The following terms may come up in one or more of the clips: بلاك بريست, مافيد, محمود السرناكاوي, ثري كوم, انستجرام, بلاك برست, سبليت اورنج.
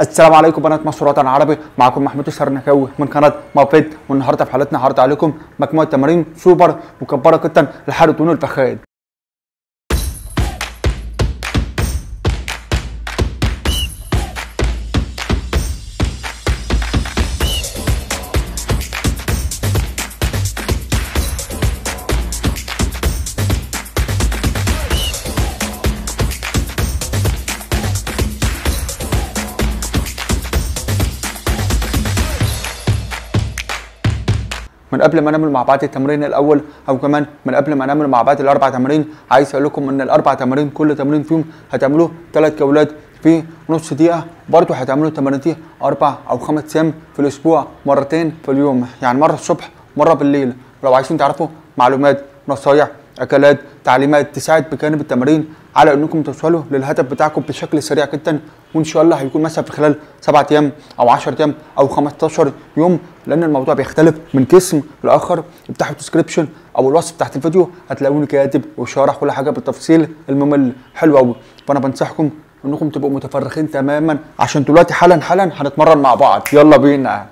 السلام عليكم بنات مصر وطن عربي، معكم محمود السرناكاوي من قناه مافيد، والنهارده في حلقتنا هعرض عليكم مجموعه تمارين سوبر مكبره جدا لحرقة الفخاد. من قبل ما نعمل مع بعض التمرين الاول او كمان من قبل ما نعمل مع بعض الاربع تمارين، عايز اقول لكم ان الاربع تمارين كل تمرين فيهم هتعملوه 3 جولات في نص دقيقه، برضو هتعملوا تمارين 4 أو 5 ايام في الاسبوع، مرتين في اليوم، يعني مره الصبح مره بالليل. لو عايزين تعرفوا معلومات نصايح اكلات تعليمات تساعد بجانب التمارين على انكم توصلوا للهدف بتاعكم بشكل سريع جدا، وان شاء الله هيكون مثلا في خلال 7 ايام او 10 ايام او 15 يوم، لان الموضوع بيختلف من جسم لاخر. افتحوا الديسكربشن او الوصف تحت الفيديو، هتلاقوني كاتب وشارح كل حاجه بالتفصيل الممل حلو قوي، فانا بنصحكم انكم تبقوا متفرغين تماما عشان دلوقتي حالا هنتمرن مع بعض. يلا بينا.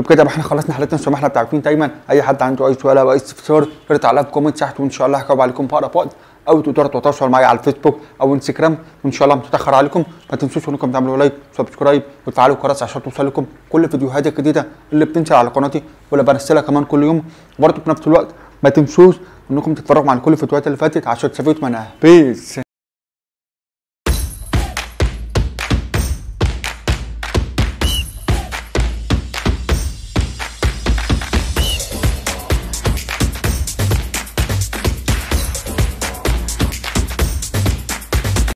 وبكده احنا خلصنا حلقتنا. زي ما احنا بتعرفين دايما اي حد عنده اي سؤال او اي استفسار ارد عليها في كومنت تحت، وان شاء الله هجاوب عليكم في اقرب وقت، او تقدروا تتواصلوا معايا على الفيسبوك او انستجرام، وان شاء الله مش هتاخر عليكم. ما تنسوش انكم تعملوا لايك وسبسكرايب وتفعلوا الجرس عشان توصل لكم كل الفيديوهات الجديده اللي بتنزل على قناتي واللي بنزلها كمان كل يوم. وبرده في نفس الوقت ما تنسوش انكم تتفرجوا على كل الفيديوهات اللي فاتت عشان تستفيدوا منها. بيس.